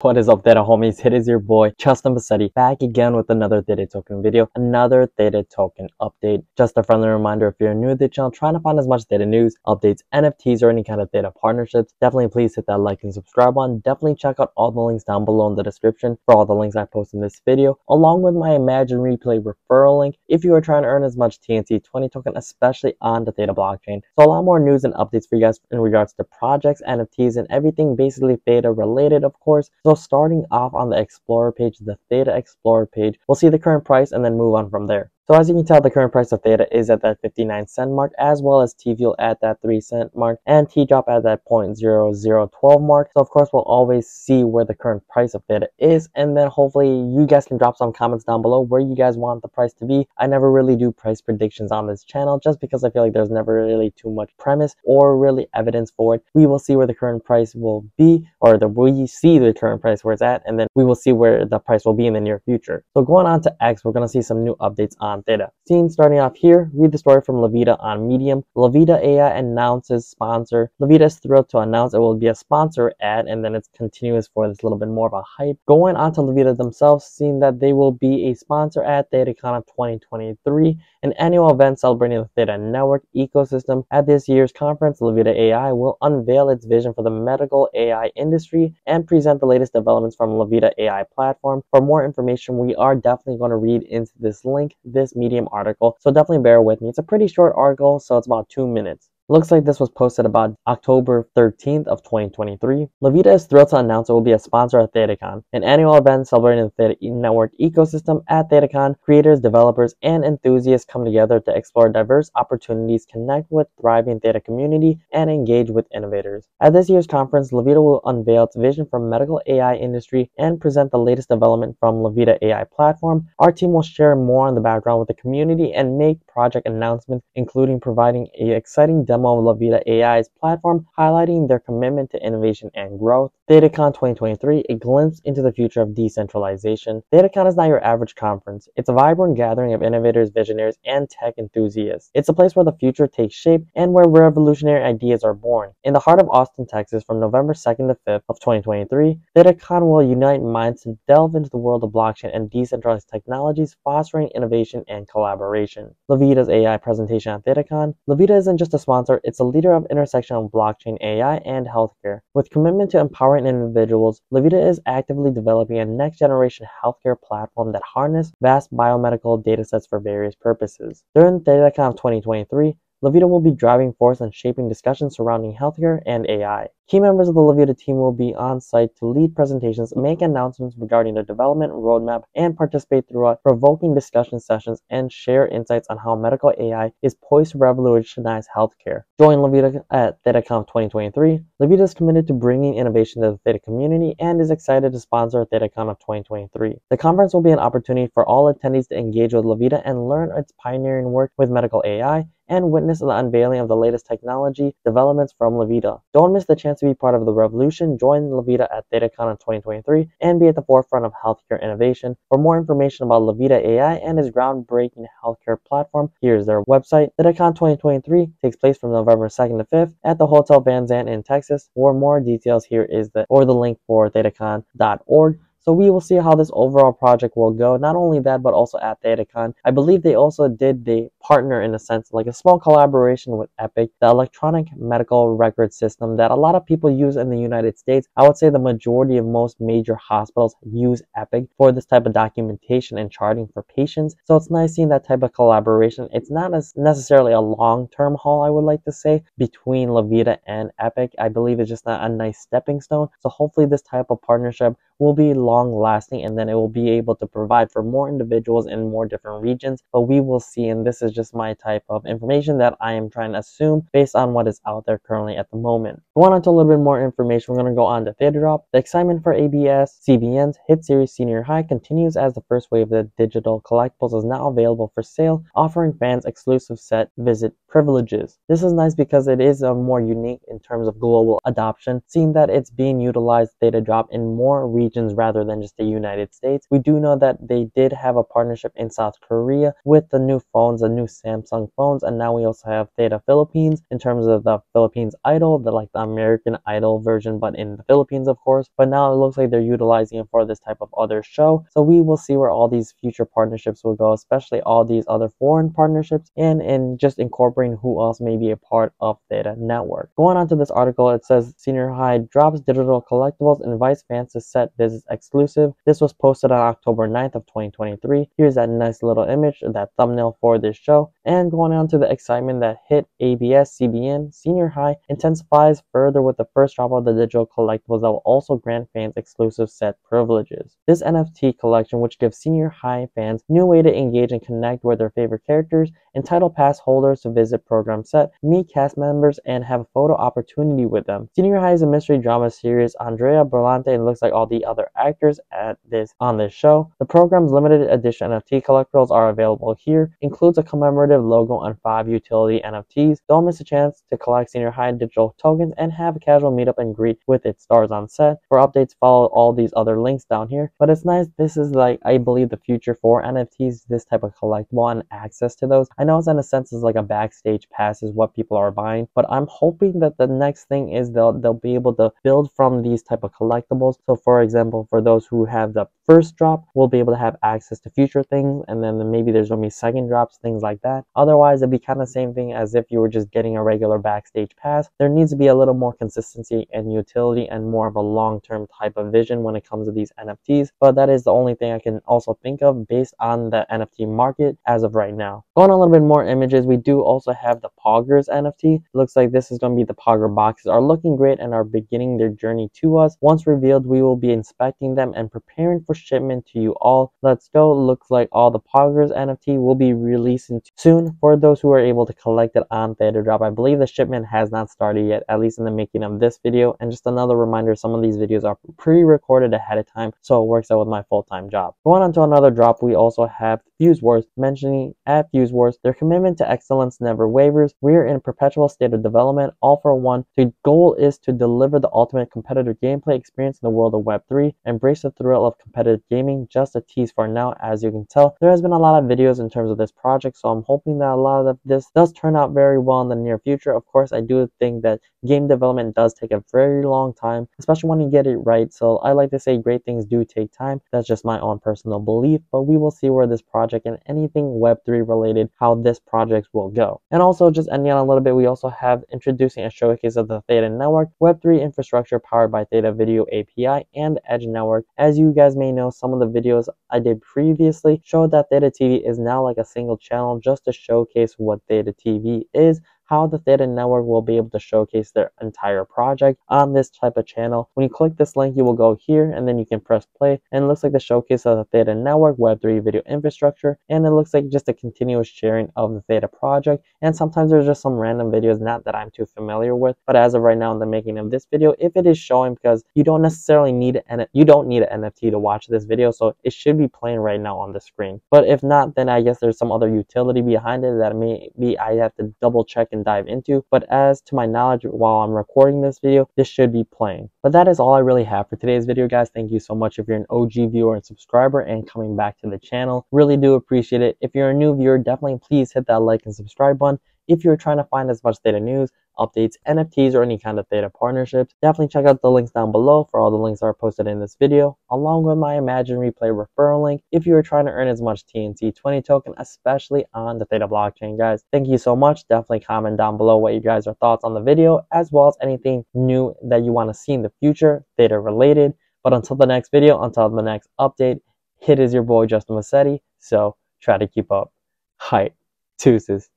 What is up, Theta homies? It is your boy Justin Pacete back again with another Theta Token video, another Theta Token update. Just a friendly reminder, if you're new to the channel, trying to find as much Theta news, updates, NFTs, or any kind of Theta partnerships, definitely please hit that like and subscribe button. Definitely check out all the links down below in the description for all the links I post in this video, along with my Imagine Replay referral link if you are trying to earn as much TNT20 token, especially on the Theta blockchain. So a lot more news and updates for you guys in regards to projects, NFTs, and everything basically Theta related, of course. So starting off on the Explorer page, the Theta Explorer page, we'll see the current price and then move on from there. So as you can tell, the current price of Theta is at that 59¢ mark, as well as T-Fuel at that 3¢ mark, and T-Drop at that 0.0012 mark. So of course, we'll always see where the current price of Theta is, and then hopefully you guys can drop some comments down below where you guys want the price to be. I never really do price predictions on this channel, just because I feel like there's never really too much premise or really evidence for it. We will see where the current price will be, or we see the current price where it's at, and then we will see where the price will be in the near future. So going on to X, we're going to see some new updates on Theta. Starting off here, read the story from Lavita on Medium. Lavita AI announces sponsor. Lavita is thrilled to announce it will be a sponsor ad, and then it's continuous for this little bit more of a hype. Going on to Lavita themselves, seeing that they will be a sponsor at ThetaCon of 2023, an annual event celebrating the Theta Network ecosystem. At this year's conference, Lavita AI will unveil its vision for the medical AI industry and present the latest developments from Lavita AI platform. For more information, we are definitely going to read into this link, this Medium article, so definitely bear with me. It's a pretty short article, so it's about 2 minutes. Looks like this was posted about October 13th of 2023. Lavita is thrilled to announce it will be a sponsor at ThetaCon, an annual event celebrating the Theta Network ecosystem. At ThetaCon, creators, developers, and enthusiasts come together to explore diverse opportunities, connect with thriving Theta community, and engage with innovators. At this year's conference, Lavita will unveil its vision for medical AI industry and present the latest development from Lavita AI platform. Our team will share more on the background with the community and make project announcements, including providing an exciting demo of Lavita AI's platform, highlighting their commitment to innovation and growth. ThetaCon 2023, a glimpse into the future of decentralization. ThetaCon is not your average conference. It's a vibrant gathering of innovators, visionaries, and tech enthusiasts. It's a place where the future takes shape and where revolutionary ideas are born. In the heart of Austin, Texas, from November 2nd to 5th of 2023, ThetaCon will unite minds to delve into the world of blockchain and decentralized technologies, fostering innovation and collaboration. Lavita's AI presentation at ThetaCon. Lavita isn't just a sponsor. It's a leader of intersection of blockchain, AI, and healthcare. With commitment to empowering individuals, Lavita is actively developing a next-generation healthcare platform that harnesses vast biomedical datasets for various purposes. During ThetaCon 2023, Lavita will be driving force and shaping discussions surrounding healthcare and AI. Key members of the Lavita team will be on site to lead presentations, make announcements regarding their development roadmap, and participate throughout provoking discussion sessions and share insights on how medical AI is poised to revolutionize healthcare. Join Lavita at ThetaCon 2023. Lavita is committed to bringing innovation to the Theta community and is excited to sponsor ThetaCon of 2023. The conference will be an opportunity for all attendees to engage with Lavita and learn its pioneering work with medical AI and witness the unveiling of the latest technology developments from Lavita. Don't miss the chance to be part of the revolution. Join Lavita at ThetaCon in 2023 and be at the forefront of healthcare innovation. For more information about Lavita AI and its groundbreaking healthcare platform, here's their website. ThetaCon 2023 takes place from November 2nd to 5th at the Hotel Van Zandt in Texas. For more details, here is the link for thetacon.org. So we will see how this overall project will go. Not only that, but also at ThetaCon, I believe they also did the partner in a sense, like a small collaboration with Epic, the electronic medical record system that a lot of people use in the United States. I would say the majority of most major hospitals use Epic for this type of documentation and charting for patients. So it's nice seeing that type of collaboration. It's not as necessarily a long-term haul, I would like to say, between Lavita and Epic. I believe it's just a nice stepping stone. So hopefully this type of partnership will be long-lasting, and then it will be able to provide for more individuals in more different regions. But we will see, and this is just my type of information that I am trying to assume based on what is out there currently at the moment. Going on to a little bit more information, we're going to go on to Theta Drop. The excitement for ABS-CBN's hit series Senior High continues as the first wave of the digital collectibles is now available for sale, offering fans exclusive set visit privileges. This is nice because it is a more unique in terms of global adoption, seeing that it's being utilized Theta Drop in more regions rather than just the United States. We do know that they did have a partnership in South Korea with the new phones, the new Samsung phones, and now we also have Theta Philippines in terms of the Philippines Idol, the American Idol version, but in the Philippines, of course. But now it looks like they're utilizing it for this type of other show. So we will see where all these future partnerships will go, especially all these other foreign partnerships, and in just incorporating who else may be a part of Theta Network. Going on to this article, it says Senior High drops digital collectibles and invites fans to set business exclusive. This was posted on October 9th of 2023. Here's that nice little image, that thumbnail for this show. And going on to the excitement that hit ABS-CBN, Senior High intensifies further with the first drop of the digital collectibles that will also grant fans exclusive set privileges. This NFT collection, which gives Senior High fans new way to engage and connect with their favorite characters, entitle pass holders to visit program set, meet cast members, and have a photo opportunity with them. Senior High is a mystery drama series. Andrea Brillante and looks like all the other actors on this show. The program's limited edition NFT collectibles are available here. Includes a commemorative logo on 5 utility NFTs. Don't miss a chance to collect Senior High digital tokens and have a casual meetup and greet with its stars on set. For updates, follow all these other links down here. But it's nice. This is, like, I believe the future for NFTs, this type of collectible and access to those. I know it's in a sense is like a backstage pass is what people are buying, but I'm hoping that the next thing is they'll be able to build from these type of collectibles. So for example, for those who have the first drop, we'll be able to have access to future things, and then maybe there's gonna be second drops, things like that. Otherwise, it'd be kind of same thing as if you were just getting a regular backstage pass. There needs to be a little more consistency and utility and more of a long-term type of vision when it comes to these NFTs, but that is the only thing I can also think of based on the NFT market as of right now. Going a little bit more images, we do also have the Poggers NFT. Looks like this is gonna be the Pogger boxes are looking great and are beginning their journey to us. Once revealed, we will be inspecting them and preparing for shipment to you all. Let's go. Looks like all the Poggers NFT will be releasing soon for those who are able to collect it on Theta Drop. I believe the shipment has not started yet, at least in the making of this video. And just another reminder, some of these videos are pre-recorded ahead of time, so it works out with my full-time job. Going on to another drop, we also have Fuse Wars, mentioning at Fuse Wars, their commitment to excellence never wavers. We are in a perpetual state of development, all for one. The goal is to deliver the ultimate competitive gameplay experience in the world of Web3. Embrace the thrill of competitive gaming. Just a tease for now. As you can tell, there has been a lot of videos in terms of this project, so I'm hoping that a lot of this does turn out very well in the near future. Of course, I do think that game development does take a very long time, especially when you get it right. So I like to say great things do take time. That's just my own personal belief, but we will see where this project and anything Web3 related, how this project will go. And also, just ending on a little bit, we also have introducing a showcase of the Theta Network, Web3 infrastructure powered by Theta Video API and Edge Network. As you guys may know, some of the videos I did previously showed that Theta TV is now like a single channel just to showcase what Theta TV is, how the Theta Network will be able to showcase their entire project on this type of channel. When you click this link, you will go here, and then you can press play, and it looks like the showcase of the Theta Network, Web3 video infrastructure, and it looks like just a continuous sharing of the Theta project, and sometimes there's just some random videos, not that I'm too familiar with, but as of right now in the making of this video, if it is showing, because you don't necessarily need an NFT to watch this video, so it should be playing right now on the screen. But if not, then I guess there's some other utility behind it that maybe I have to double check and dive into, but as to my knowledge, while I'm recording this video, this should be playing. But that is all I really have for today's video, guys. Thank you so much if you're an OG viewer and subscriber and coming back to the channel, really do appreciate it. If you're a new viewer, definitely please hit that like and subscribe button. If you're trying to find as much Theta news, updates, NFTs, or any kind of Theta partnerships, definitely check out the links down below for all the links that are posted in this video, along with my Imagine Replay referral link if you are trying to earn as much TNT20 token, especially on the Theta blockchain, guys. Thank you so much. Definitely comment down below what you guys' thoughts on the video, as well as anything new that you want to see in the future, Theta related. But until the next video, until the next update, it is your boy Justin Pacete, so try to keep up. Hype. Deuces.